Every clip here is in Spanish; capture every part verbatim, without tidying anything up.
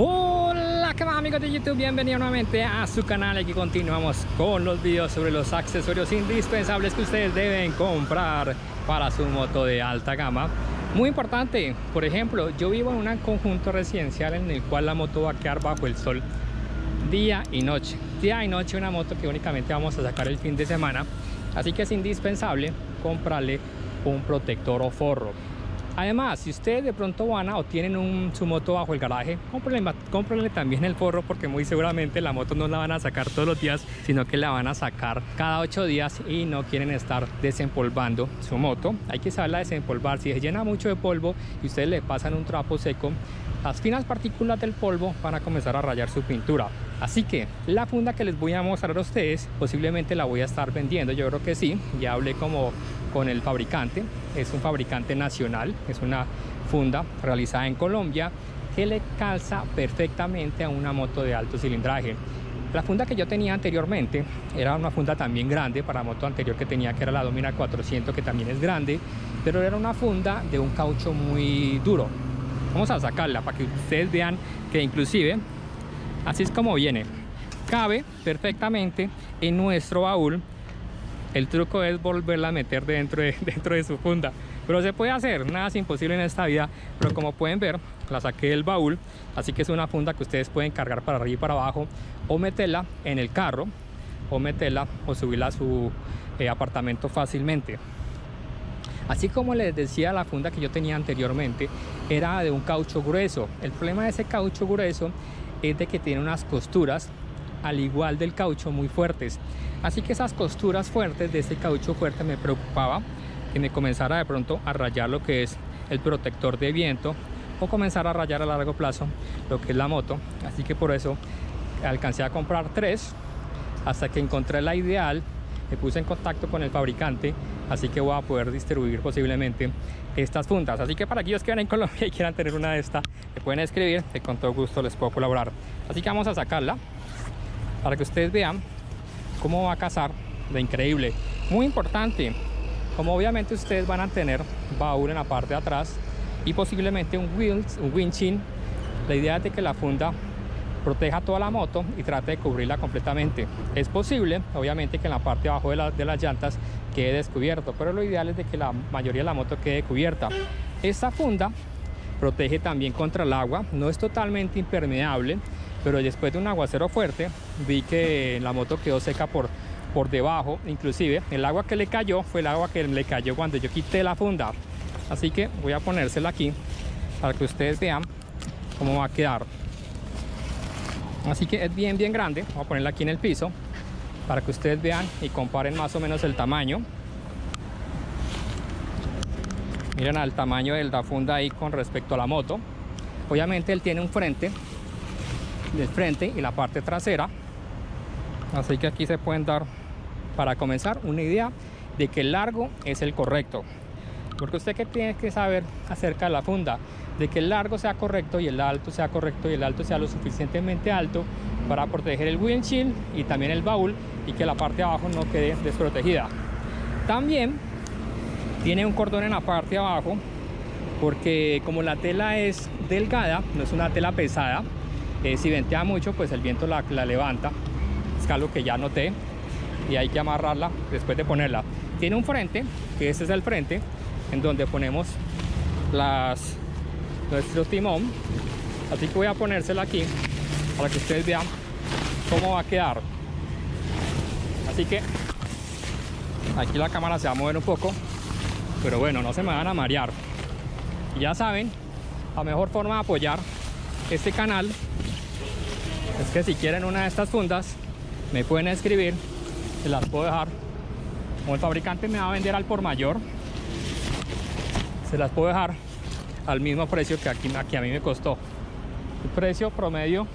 Hola, ¿qué más, amigos de YouTube? Bienvenidos nuevamente a su canal. Aquí continuamos con los videos sobre los accesorios indispensables que ustedes deben comprar para su moto de alta gama. Muy importante, por ejemplo, yo vivo en un conjunto residencial en el cual la moto va a quedar bajo el sol día y noche. Día y noche, una moto que únicamente vamos a sacar el fin de semana. Así que es indispensable comprarle un protector o forro. Además, si ustedes de pronto van a o tienen un, su moto bajo el garaje, cómprenle, cómprenle también el forro, porque muy seguramente la moto no la van a sacar todos los días, sino que la van a sacar cada ocho días y no quieren estar desempolvando su moto. Hay que saberla desempolvar. Si se llena mucho de polvo y ustedes le pasan un trapo seco, las finas partículas del polvo van a comenzar a rayar su pintura. Así que la funda que les voy a mostrar a ustedes, posiblemente la voy a estar vendiendo. Yo creo que sí, ya hablé como con el fabricante. Es un fabricante nacional, es una funda realizada en Colombia que le calza perfectamente a una moto de alto cilindraje. La funda que yo tenía anteriormente era una funda también grande para moto anterior que tenía, que era la Dominar cuatrocientos, que también es grande, pero era una funda de un caucho muy duro. Vamos a sacarla para que ustedes vean que inclusive así es como viene. Cabe perfectamente en nuestro baúl. El truco es volverla a meter dentro de, dentro de su funda. Pero se puede hacer, nada es imposible en esta vida. Pero como pueden ver, la saqué del baúl. Así que es una funda que ustedes pueden cargar para arriba y para abajo. O meterla en el carro. O meterla o subirla a su eh, apartamento fácilmente. Así como les decía, la funda que yo tenía anteriormente era de un caucho grueso. El problema de ese caucho grueso es de que tiene unas costuras, al igual del caucho, muy fuertes. Así que esas costuras fuertes de ese caucho fuerte me preocupaba que me comenzara de pronto a rayar lo que es el protector de viento o comenzar a rayar a largo plazo lo que es la moto. Así que por eso alcancé a comprar tres hasta que encontré la ideal. Me puse en contacto con el fabricante, así que voy a poder distribuir posiblemente estas fundas. Así que para aquellos que van en Colombia y quieran tener una de estas, me pueden escribir, que con todo gusto les puedo colaborar. Así que vamos a sacarla para que ustedes vean cómo va a casar de increíble. Muy importante, como obviamente ustedes van a tener baúl en la parte de atrás y posiblemente un winch, un winching, la idea es de que la funda proteja toda la moto y trate de cubrirla completamente. Es posible, obviamente, que en la parte de abajo de, la, de las llantas quede descubierto, pero lo ideal es de que la mayoría de la moto quede cubierta. Esta funda protege también contra el agua, no es totalmente impermeable, pero después de un aguacero fuerte vi que la moto quedó seca por, por debajo. Inclusive el agua que le cayó fue el agua que le cayó cuando yo quité la funda. Así que voy a ponérsela aquí para que ustedes vean cómo va a quedar. Así que es bien bien grande. Voy a ponerla aquí en el piso para que ustedes vean y comparen más o menos el tamaño. Miren al tamaño de la funda ahí con respecto a la moto. Obviamente él tiene un frente del frente y la parte trasera, así que aquí se pueden dar, para comenzar, una idea de que el largo es el correcto, porque usted que tiene que saber acerca de la funda, de que el largo sea correcto y el alto sea correcto y el alto sea lo suficientemente alto para proteger el windshield y también el baúl y que la parte de abajo no quede desprotegida. También tiene un cordón en la parte de abajo, porque como la tela es delgada, no es una tela pesada, Eh, si ventea mucho, pues el viento la, la levanta. Es algo que ya noté, y hay que amarrarla después de ponerla. Tiene un frente, que este es el frente en donde ponemos las, nuestro timón. Así que voy a ponérsela aquí para que ustedes vean cómo va a quedar. Así que aquí la cámara se va a mover un poco, pero bueno, no se me van a marear. Y ya saben, la mejor forma de apoyar este canal es que si quieren una de estas fundas me pueden escribir, se las puedo dejar, como el fabricante me va a vender al por mayor, se las puedo dejar al mismo precio que aquí, aquí a mí me costó. El precio promedio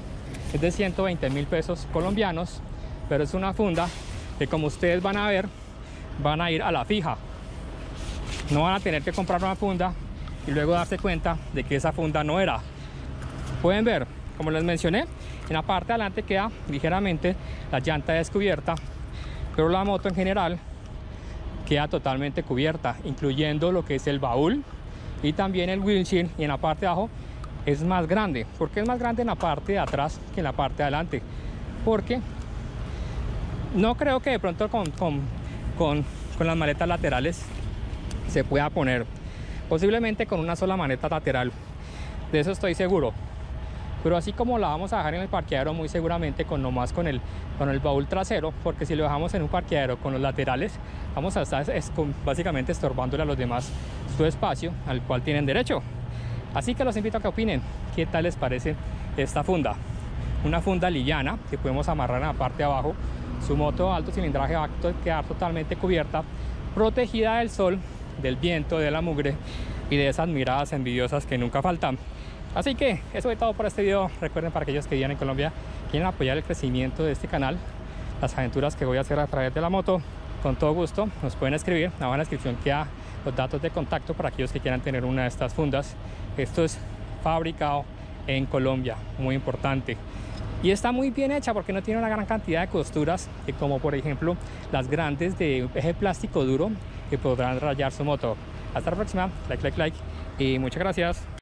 es de ciento veinte mil pesos colombianos, pero es una funda que, como ustedes van a ver, van a ir a la fija. No van a tener que comprar una funda y luego darse cuenta de que esa funda no era. Pueden ver, como les mencioné, en la parte de adelante queda ligeramente la llanta descubierta, pero la moto en general queda totalmente cubierta, incluyendo lo que es el baúl y también el windshield, y en la parte de abajo es más grande. ¿Por qué es más grande en la parte de atrás que en la parte de adelante? Porque no creo que de pronto con, con, con, con las maletas laterales se pueda poner. Posiblemente con una sola maleta lateral, de eso estoy seguro. Pero así como la vamos a dejar en el parqueadero, muy seguramente con nomás con el, con el baúl trasero, porque si lo dejamos en un parqueadero con los laterales, vamos a estar es, con, básicamente estorbándole a los demás su espacio al cual tienen derecho. Así que los invito a que opinen qué tal les parece esta funda. Una funda liviana que podemos amarrar en la parte de abajo. Su moto alto cilindraje va a quedar totalmente cubierta, protegida del sol, del viento, de la mugre y de esas miradas envidiosas que nunca faltan. Así que eso es todo por este video. Recuerden, para aquellos que vivan en Colombia, quieren apoyar el crecimiento de este canal, las aventuras que voy a hacer a través de la moto, con todo gusto nos pueden escribir. Abajo en la descripción queda los datos de contacto para aquellos que quieran tener una de estas fundas. Esto es fabricado en Colombia, muy importante. Y está muy bien hecha porque no tiene una gran cantidad de costuras, como por ejemplo las grandes de eje plástico duro que podrán rayar su moto. Hasta la próxima, like, like, like y muchas gracias.